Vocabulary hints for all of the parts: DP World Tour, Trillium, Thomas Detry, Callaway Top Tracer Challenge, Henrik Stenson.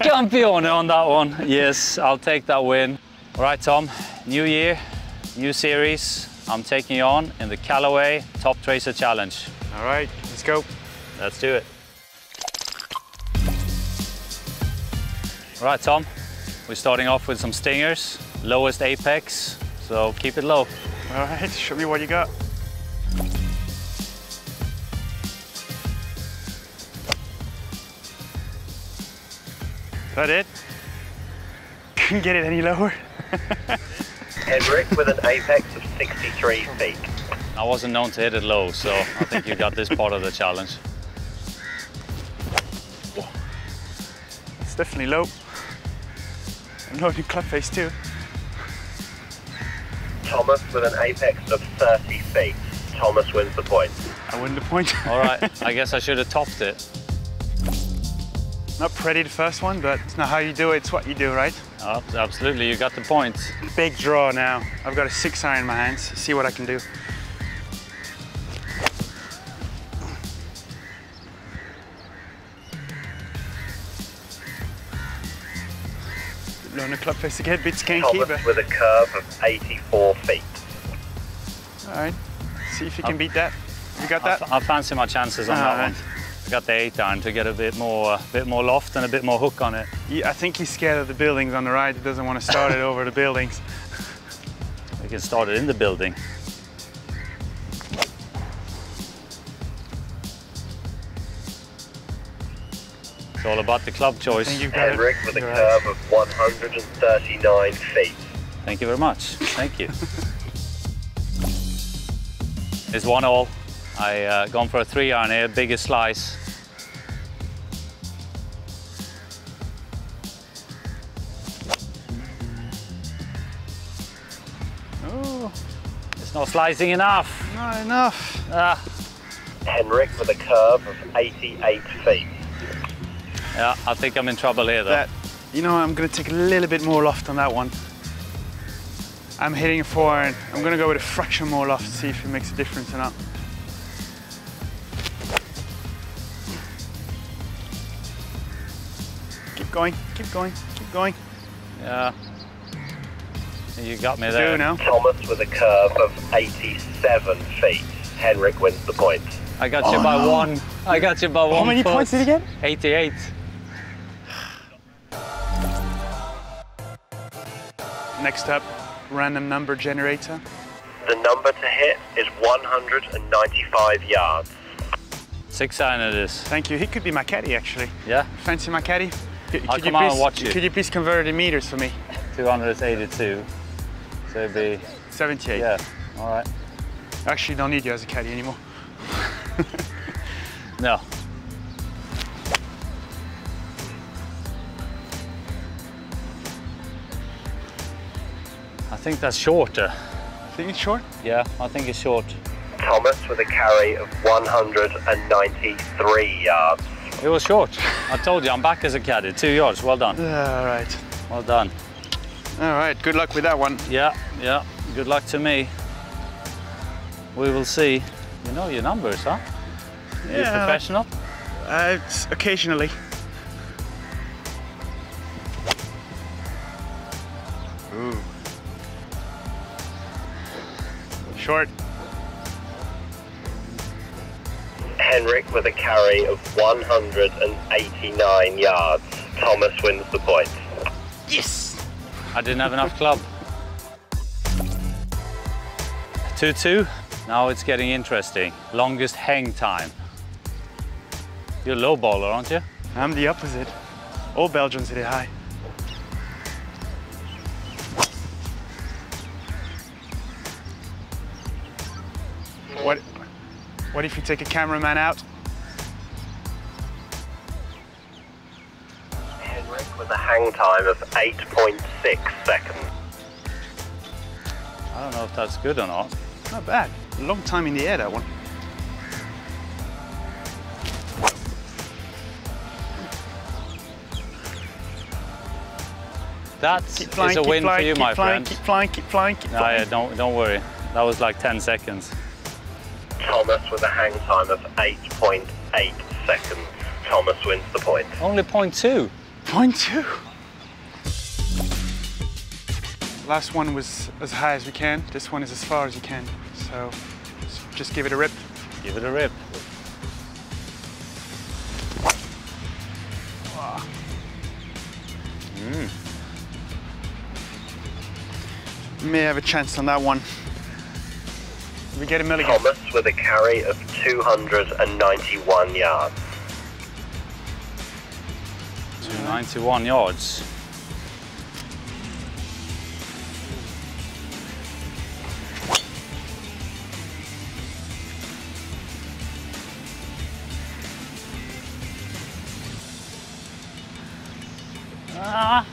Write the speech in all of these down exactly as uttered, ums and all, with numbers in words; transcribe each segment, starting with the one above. Campione on that one. Yes, I'll take that win. All right, Tom, new year, new series. I'm taking you on in the Callaway Top Tracer Challenge. All right, let's go. Let's do it. All right, Tom, we're starting off with some stingers, lowest apex, so keep it low. All right, show me what you got. Is that it? Couldn't get it any lower. Henrik with an apex of sixty-three feet. I wasn't known to hit it low, so I think you got this part of the challenge. It's definitely low. I'm loading club face too. Thomas with an apex of thirty feet. Thomas wins the point. I win the point. All right, I guess I should have topped it. Not pretty the first one, but it's not how you do it, it's what you do, right? Oh, absolutely, you got the point. Big draw now. I've got a six iron in my hands, see what I can do. Learn a club face again, bit skanky, but... with a curve of eighty-four feet. All right, see if you can I, beat that. You got that? I, I fancy my chances on that one. I got the eight iron to get a bit more, a bit more loft and a bit more hook on it. Yeah, I think he's scared of the buildings on the right. He doesn't want to start it over the buildings. We can start it in the building. It's all about the club choice. Henrik with a curve of one hundred thirty-nine feet. Thank you very much. Thank you. It's one all. I uh, gone for a three iron here, biggest slice. Oh, it's not slicing enough. Not enough. Ah. Henrik with a curve of eighty-eight feet. Yeah, I think I'm in trouble here though. That, you know, I'm going to take a little bit more loft on that one. I'm hitting a four iron. I'm going to go with a fraction more loft to see if it makes a difference or not. Keep going, keep going, keep going. Yeah. You got me there. Now. Thomas with a curve of eighty-seven feet. Henrik wins the point. I got oh, you by no. one. I got you by How one. How many foot. points did you get? eighty-eight. Next up, random number generator. The number to hit is one hundred ninety-five yards. Six iron it is. Thank you. He could be my caddy actually. Yeah. Fancy my caddy? Could, I'll could come you out please, and watch you. Could you please convert it in meters for me? two hundred eighty-two, so it'd be... seventy-eight. Yeah, all right. Actually, don't need you as a caddy anymore. No. I think that's shorter. You think it's short? Yeah, I think it's short. Thomas with a carry of one hundred ninety-three yards. It was short. I told you, I'm back as a caddy. Two yards, well done. All right. Well done. All right, good luck with that one. Yeah, yeah, good luck to me. We will see. You know your numbers, huh? Yeah. You're professional? Uh, occasionally. Ooh. Short. Henrik with a carry of one hundred eighty-nine yards. Thomas wins the point. Yes! I didn't have enough club. two two. Now it's getting interesting. Longest hang time. You're a low bowler, aren't you? I'm the opposite. All Belgians hit it high. What? What if you take a cameraman out? Henrik with a hang time of eight point six seconds. I don't know if that's good or not. Not bad. Long time in the air, that one. That keep flying, is a keep win flying, for you, keep my flying, friend. Keep flying, keep flying, keep flying. No, yeah, don't, don't worry. That was like ten seconds. Thomas with a hang time of eight point eight seconds. Thomas wins the point. Only point two. fine too. Last one was as high as we can. This one is as far as you can. So just give it a rip. Give it a rip. Wow. Mm. May have a chance on that one. We get a milligan. Thomas with a carry of two hundred ninety-one yards. two hundred ninety-one yards. Ah.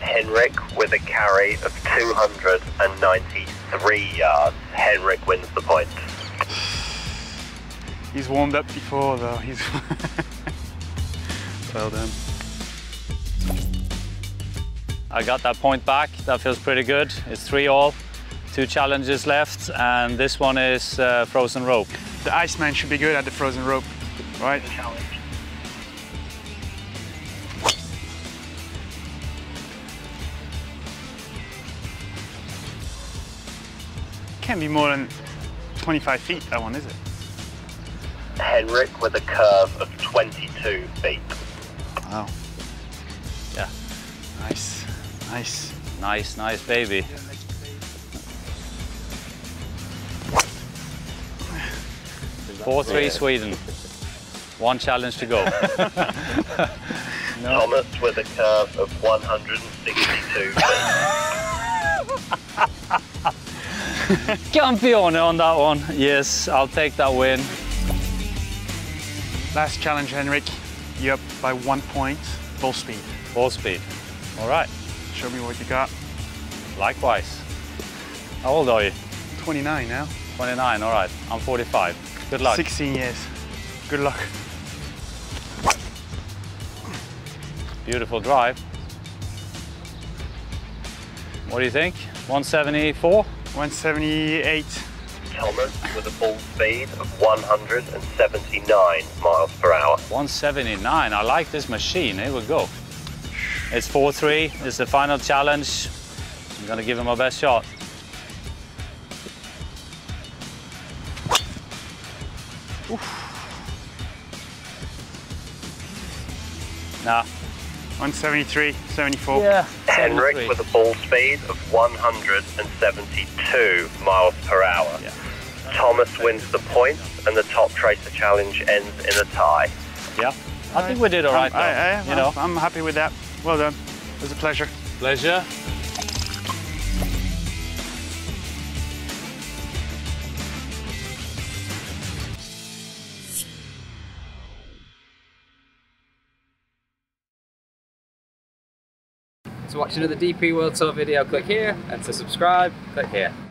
Henrik with a carry of two hundred ninety-three yards. Henrik wins the point. He's warmed up before though. He's well done. I got that point back. That feels pretty good. It's three all. Two challenges left, and this one is uh, frozen rope. The Iceman should be good at the frozen rope, right? Can't be more than twenty-five feet, that one, is it? Henrik with a curve of twenty-two feet. Wow. Yeah. Nice, nice. Nice, nice, baby. four three Sweden. One challenge to go. No. Thomas with a curve of one hundred sixty-two feet. Campione on that one. Yes, I'll take that win. Last challenge, Henrik. You're up by one point. Ball speed. Ball speed. All right. Show me what you got. Likewise. How old are you? twenty-nine now. twenty-nine, all right. I'm forty-five. Good luck. sixteen years. Good luck. Beautiful drive. What do you think? one seventy-four? one seventy-eight. Thomas with a ball speed of one hundred seventy-nine miles per hour. one seventy-nine, I like this machine, here we go. It's four three, it's the final challenge. I'm gonna give him my best shot. Oof. Nah. one seventy-three, seventy-four. Yeah, Henrik seventy-three. With a ball speed of one hundred seventy-two miles per hour. Yeah. Thomas wins the points and the Top Tracer Challenge ends in a tie. Yeah, I think we did all right. I, I, I, you know, I'm happy with that. Well done. It was a pleasure. Pleasure. To watch another D P World Tour video, click here, and to subscribe, click here.